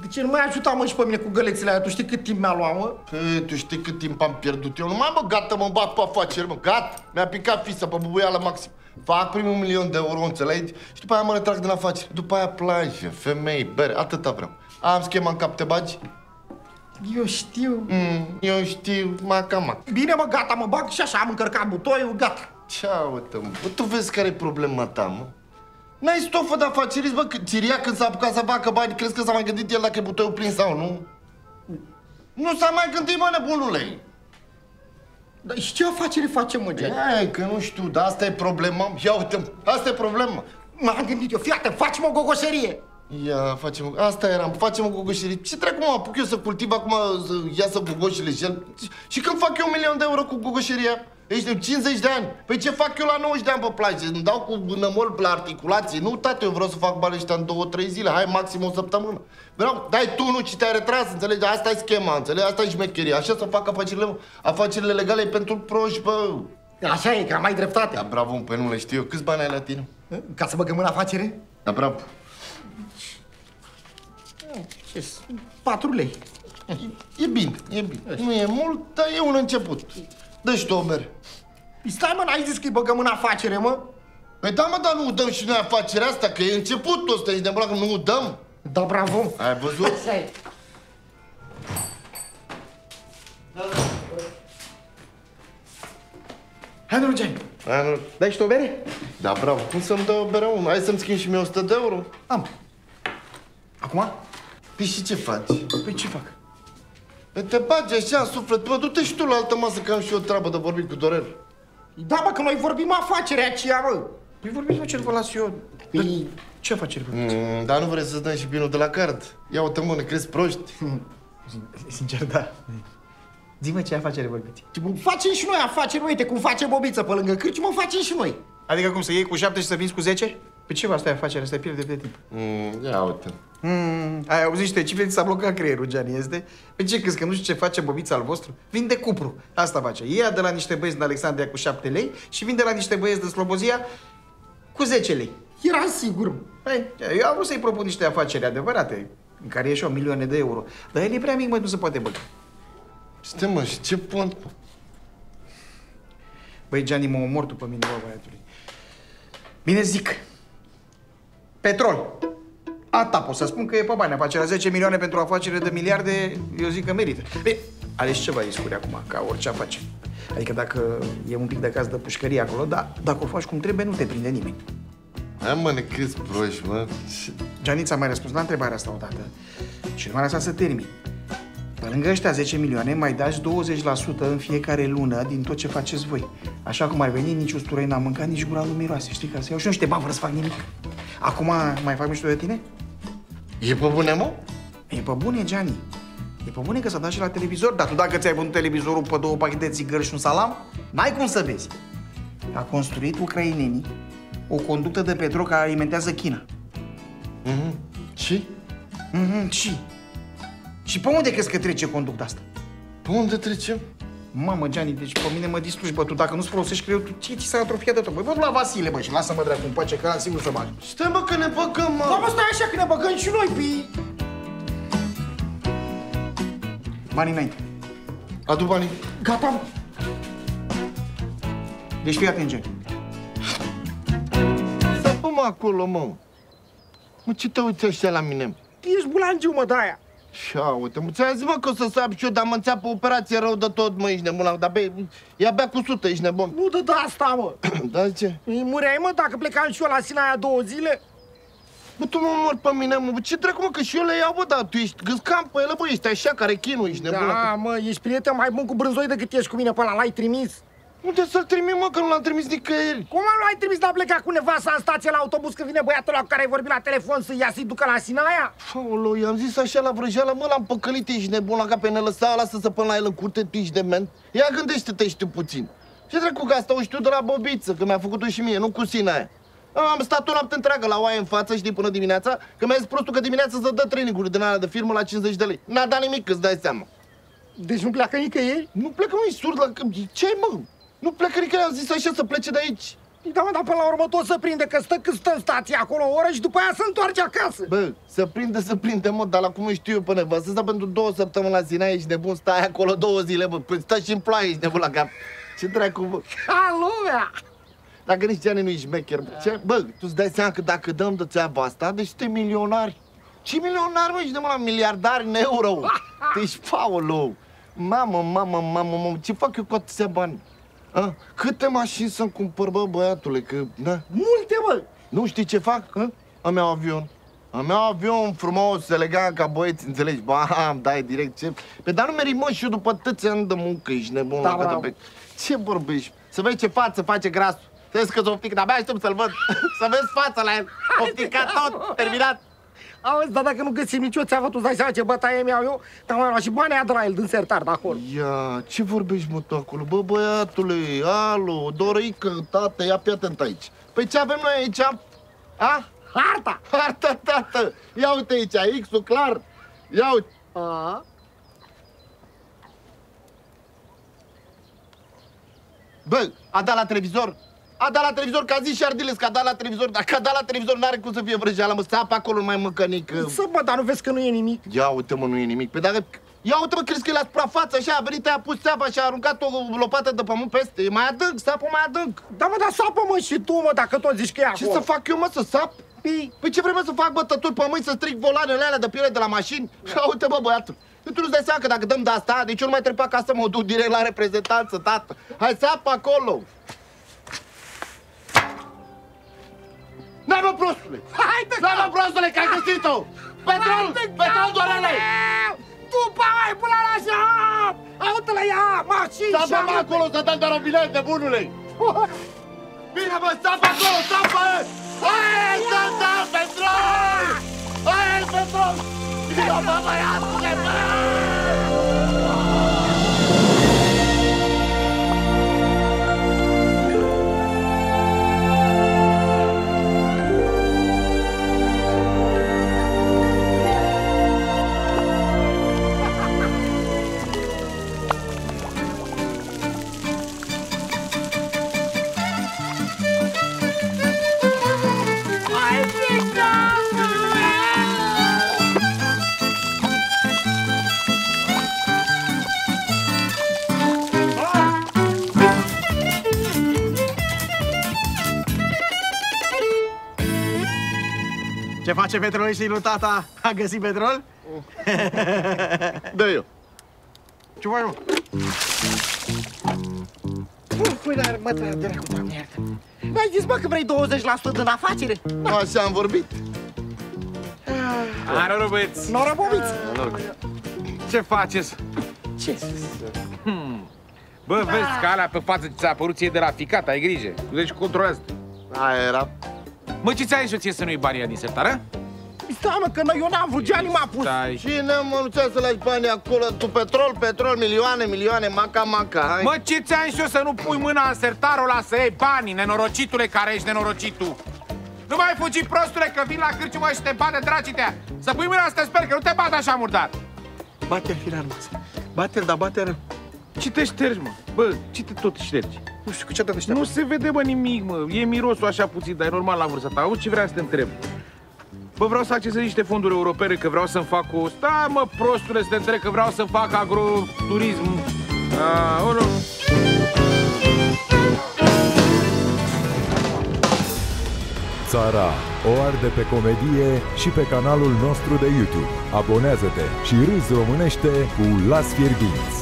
De ce nu m-ai ajutat, mă, și pe mine cu gălețile aia? Tu știi cât timp mi-a luat, mă? Că, tu știi cât timp am pierdut eu? Nu mai, mă, gata, mă bat pe afaceri, mă, gata! Mi-a picat fisa pe bubuială maxim. Fac primul 1.000.000 de euro, înțelegi? Și după aia mă retrag din afaceri. După aia plajă, femei, bere, atâta vreau. Am schema în cap, te bagi? Eu știu. Eu știu, maca. Bine, mă, gata, mă bag și așa am încărcat butoiul, gata. Ceau-te, mă. Bă, tu vezi care e problema ta, mă? N-ai stofă de afacerism, bă, Ciria, când s-a apucat să facă bani, crezi că s-a mai gândit el dacă e butoiul plin sau nu? Nu s-a mai gândit, mă, nebunule. Dar și ce afaceri facem, mă, Giani? Ai, că nu știu, dar asta e problema. Ia uite-mă, asta e problema. M-am gândit eu, fii atent, facem o gogoșerie. Ia, facem... Asta eram, facem o gogoșerie. Ce treacu, mă, apuc eu să cultiv acum, să iasă gogoșele și el? Și când fac eu 1.000.000 de euro cu gogoșeria? Ești de 50 de ani. Păi ce fac eu la 90 de ani pe plajă? Îmi dau cu nămol la articulații. Nu, tate, eu vreau să fac bani ăștia în 2-3 zile. Hai, maxim o săptămână. Vreau, dai tu, nu, ci te-ai retras, înțelegi? Asta e schema, înțelegi? Asta e șmecheria. Așa să fac afacerile, afacerile legale pentru proști, bă. Așa e, că am mai dreptate. Da, bravo, pe nu le știu eu. Câți bani ai la tine? Ca să băgăm în afacere? Da, bravo. Ce? 4 lei. E bine, e bine. Nu e mult, dar e un început. Dă-și două mere. Stai, mă, n-ai zis că-i băgăm în afacere, mă? Păi da, mă, dar nu dăm și noi afacerea asta, că e începutul ăsta, nici de că nu dăm. Da, bravo. Ai văzut? Stai. Hai, nu, Giani. Dai și tu o bere? Da, bravo. Cum să-mi dau o bere, mă? Hai să-mi schimb și mie 100 de euro. Am. Acum? Păi și ce faci? Păi ce fac? Te bagi așa în suflet, bă, du-te și tu la altă masă, că am și eu treabă de vorbit cu Dorel. Da, bă, că noi vorbim afacerea aceea, bă. Păi vorbim la ce-l vă las eu. Păi... Ce afaceri vă faceți? Dar nu vrei să-ți dai și binul de la card? Ia uite, mă, ne crezi proști? Sincer, da. Zi-mă ce afacere vorbiți. Facem și noi afaceri, uite, cum face Bobiță pe lângă cârci, mă, facem și noi. Adică cum, să iei cu 7 și să vinzi cu 10? Păi ce, bă, asta e afacere, asta e pierde de timp. Ia uite. Ai auzit și te cifre, ți s-a blocat creierul, Giani, este? Pe ce crezi, că nu știu ce face Bobița al vostru? Vinde cupru, asta face. Ia de la niște băieți din Alexandria cu 7 lei și vinde la niște băieți din Slobozia cu 10 lei. Era sigur. Hai, eu am vrut să-i propun niște afaceri adevărate, în care ieși 1.000.000 de euro. Dar el e prea mic, mă, nu se poate băga. Stai, mă, și ce pont? Băi, Giani, mă omor tu pe mine, bă, băiatului. Bine zic. Petrol. Atap, o să spun că e pe bani, afacerea 10.000.000 pentru o afacere de miliarde, eu zic că merită. Bine, alegi ceva riscuri acum, ca orice afacere. Adică dacă e un pic de caz de pușcărie acolo, dar dacă o faci cum trebuie, nu te prinde nimeni. Hai, mă, ne crezi proști, mă. Giani, ți-a mai răspuns la întrebarea asta odată și nu m-a lăsat să termin. Pe lângă ăștia 10.000.000, mai dați 20% în fiecare lună din tot ce faceți voi. Așa cum ar veni, nici usturoi n-am mâncat, nici gura lui miroase, știi, ca să iau și eu niște bani fără să fac nimic. Acum mai fac mișto de tine? E pe bune, mă? E pe bune, Giani. E pe bune că s-a dat și la televizor, dar tu dacă ți-ai vândut televizorul pe 2 pachete de țigări și un salam, n-ai cum să vezi. A construit ucrainenii o conductă de petrol care alimentează China. Și? Și? Și pe unde crezi că trece conducta asta? Pe unde trece? Mamă, Giani, deci pe mine mă distrugi, bă, tu dacă nu-ți folosești creierul, tu ți s-a atrofiat de tot. Băi, vă la Vasile, bă, și lasă-mă dracu în pace, că ăla sigur să bagi. Stai, mă, că ne băgăm, mă! Da, mă, stai așa, că ne băgăm și noi, pi! Banii înainte. Adu banii. Gata, mă. Deci fii atent, Giani. Stai, bă, mă, acolo, mă. Mă, ce te uiți ăștia la mine? Ești bulangiu, mă, de-aia. Ia uite, mă, ți-a zis, mă, că o să sap și eu, dar mă înțeapă operație rău de tot, mă, ești nebun, dar bă, e abia cu 100, ești nebun. Nu de asta, mă. Da, ce? Îi mureai, mă, dacă plecam și eu la Sinaia 2 zile? Bă, tu mă mor pe mine, mă, ce treacu, mă, că și eu le iau, bă, dar tu ești gâscam pe ele, bă, ești așa, care chinu, ești nebun. Da, mă, ești prieten mai bun cu Brânzoi decât ești cu mine, pe ăla, l-ai trimis? Unde să-l trimit, mă, că nu l-am trimis nicăieri. Cum l-ai trimis, dar pleca cu nevasta în stație la autobuz când vine băiatul ăla cu care ai vorbit la telefon să-i ia să-i ducă la Sinaia? Aoleu, i-am zis așa la vrăjeală, mă, l-am păcălit, ești nebun la cap, pe ne lăsa, lasă-să până la el în curte, tu ești dement. Ia gândește-te, știu puțin. Ce dracu, că asta o știu de la Bobiță, că mi-a făcut-o și mie, nu cu Sinaia. Am stat o noapte întreagă la oaie în față, știi, până dimineața, că mi-a zis prostul că dimineața să dă training-uri din ala de firmă la 50 de lei. N-a dat nimic, îți dai seama. Deci nu pleacă nicăieri? Nu pleacă, mă, e surd la... Ce, mă? Nu plecă nicăieri, am zis așa să plece de aici. Da, mă, dar până la urmă tot să prinde, că stă cât stă în stație acolo o oră și după aia se întoarce acasă. Bă, să prinde, mă, dar la cum știu eu până nevastă asta pentru 2 săptămâni la Sinaia, ești nebun, stai acolo 2 zile, bă, stai și în ploaie, ești nebun la cap. Ce dracu, bă? Ca lumea! Dacă nici Giani nu-i șmecher, bă, ce? Bă, tu-ți dai seama că dacă dăm de țeava asta, deci suntem milionari. Ce milionari, mă, ești nebun la miliardari în euro. Tu ești Paolo. Mamă, ce fac eu cu atâția bani? A? Câte mașini să-mi cumpăr, bă, băiatule, că... Da. Multe, bă! Nu știi ce fac? Am eu avion. Am eu avion frumos, elegant, ca băieți, înțelegi? Ba, îmi dai direct ce... Pe dar nu meri, mă, și eu după atâția ani de muncă, ești nebun. Da, la pe... Ce vorbești? Să vezi ce față face grasul. Să vezi că-ți oftic, de-abia aștept să-l văd. Să vezi fața la el. Ofticat tot, terminat. Auzi, dar dacă nu găsim nicio țeavă, tu-ți dai seama ce bătaie mi-au eu? Dar mai luat și banii aia de la el, din sertar, de acolo. Ia, ce vorbești, mă, tu acolo? Bă, băiatule, alo, Dorică, tată, ia fii atent aici. Păi ce avem noi aici? A? Harta! Harta, tată! Ia uite aici, X-ul clar! Ia uite! A? Bă, a dat la televizor? A dat la televizor, că a zis și Ardiles că a dat la televizor. Dacă a dat la televizor, n-are cum să fie vrăjeală, mă, stai pe acolo, mai măcănic. Să, bă, dar nu vezi că nu e nimic? Ia uite, mă, nu e nimic. Păi dacă... Ia uite, mă, crezi că e la suprafață, așa, a venit, a pus țeava și a aruncat o lopată de pământ peste. E mai adânc, sapă mai adânc. Da, mă, dar sapă, mă, și tu, mă, dacă tot zici că e acolo. Ce să fac eu, mă, să sap? Păi ce vreme să fac bătături pe mâini, să stric volanele alea de piele de la mașini? Ia uite, bă, băiatul. Tu nu-ți dai seama că dacă dăm de asta, deci eu nu mai trebuie acasă să mă duc direct la reprezentanță, tată. Hai, sap acolo. N-ai, mă, prostule! Haide, n-ai, mă, prostule, că ai găsit-o! Petrol! Petrol, Dorele! Tu, bai, până la așa! Aută-le, ia! Mașini! Sapă-mă acolo, să dăm doar un bilet, nebunule! Bine, mă, sapă acolo, sapă! Hai, sapă, Petrol! Hai, Petrol! Ia, mă, băiatule, bă! Ce face Petrol și lui tata? A găsit petrol? Dă-i eu. Ce mai nu? Păi, dar mă, dracu, Doamne iartă. N-ai zis, mă, că vrei 20% din afacere? Așa am vorbit. Noroc, băieți! Noroc, Bobiță! Ce faceți? Ce sus? Bă, vezi că alea pe față ți-a apărut ție de la ficat, ai grijă. Deci controlează. Aia era. Mă, ce ți-ai zis eu ție să nu-i banii din sertară? Stai, mă, că eu n-am vrut, Giani m-a pus. Cine, mă, nu ți-a să lași banii acolo? Tu petrol, milioane, maca, hai. Mă, ce ți-ai zis eu să nu pui mâna în sertarul ăla să iei banii, nenorocitule, care ești nenorocitul? Nu mai fugi, prostule, că vin la cârciumă și te bate, dracitea! Să pui mâna să te sper, că nu te bate așa murdar! Bate-l, filar, mă. Bate-l, dar bate-l rău. Ce te ștergi, mă? Bă, ce te tot ștergi? Nu știu, cu ce te ștergi? Nu se vede, bă, nimic, mă. E mirosul așa puțin, dar e normal la vârsta ta. Auzi ce vreau să te întreb? Bă, vreau să accesez niște fonduri europene, că vreau să-mi fac o... Stai, mă, prostule, să te întreb, că vreau să-mi fac agroturism. Aolo. Țara o arde pe comedie și pe canalul nostru de YouTube. Abonează-te și râzi românește cu Las Fierbinți.